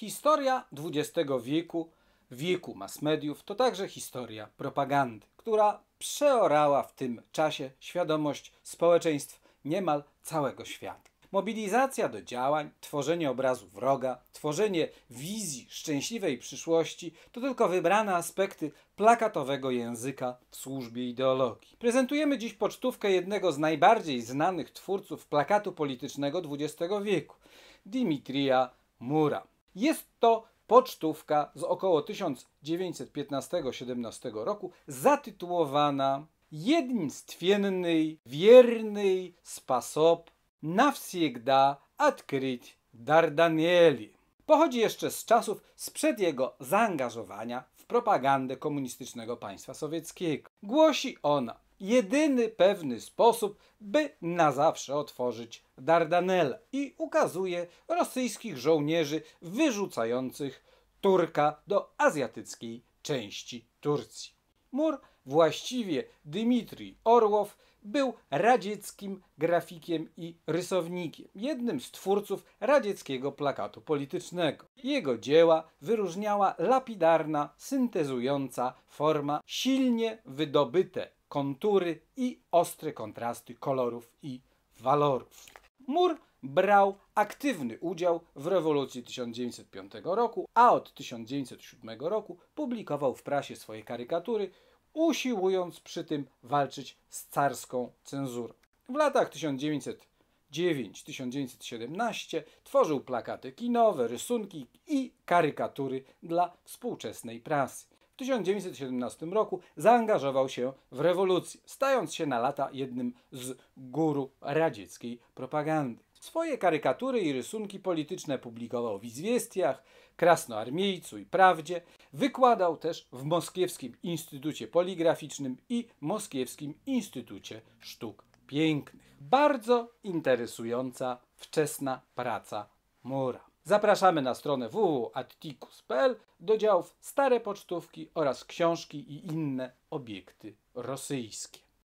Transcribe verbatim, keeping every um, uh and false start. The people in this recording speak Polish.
Historia dwudziestego wieku, wieku mass mediów, to także historia propagandy, która przeorała w tym czasie świadomość społeczeństw niemal całego świata. Mobilizacja do działań, tworzenie obrazu wroga, tworzenie wizji szczęśliwej przyszłości to tylko wybrane aspekty plakatowego języka w służbie ideologii. Prezentujemy dziś pocztówkę jednego z najbardziej znanych twórców plakatu politycznego dwudziestego wieku, Dmitrija Moora. Jest to pocztówka z około tysiąc dziewięćset piętnastego do siedemnastego roku zatytułowana „Jedinstwienny, wierny sposób nawsiegda odkryć Dardaneli”. Pochodzi jeszcze z czasów sprzed jego zaangażowania w propagandę komunistycznego państwa sowieckiego. Głosi ona jedyny pewny sposób, by na zawsze otworzyć Dardanele, i ukazuje rosyjskich żołnierzy wyrzucających Turka do azjatyckiej części Turcji. Moor, właściwie Dmitrij Orłow, był radzieckim grafikiem i rysownikiem, jednym z twórców radzieckiego plakatu politycznego. Jego dzieła wyróżniała lapidarna, syntezująca forma, silnie wydobyte kontury i ostre kontrasty kolorów i walorów. Moor brał aktywny udział w rewolucji tysiąc dziewięćset piątego roku, a od tysiąc dziewięćset siódmego roku publikował w prasie swoje karykatury, usiłując przy tym walczyć z carską cenzurą. W latach tysiąc dziewięćset dziewiątego do tysiąc dziewięćset siedemnastego tworzył plakaty kinowe, rysunki i karykatury dla współczesnej prasy. W tysiąc dziewięćset siedemnastego roku zaangażował się w rewolucję, stając się na lata jednym z guru radzieckiej propagandy. Swoje karykatury i rysunki polityczne publikował w Izwiestiach, Krasnoarmiejcu i Prawdzie. Wykładał też w Moskiewskim Instytucie Poligraficznym i Moskiewskim Instytucie Sztuk Pięknych. Bardzo interesująca wczesna praca Moora. Zapraszamy na stronę w w w kropka attikus kropka p l do działów Stare Pocztówki oraz Książki i inne obiekty rosyjskie.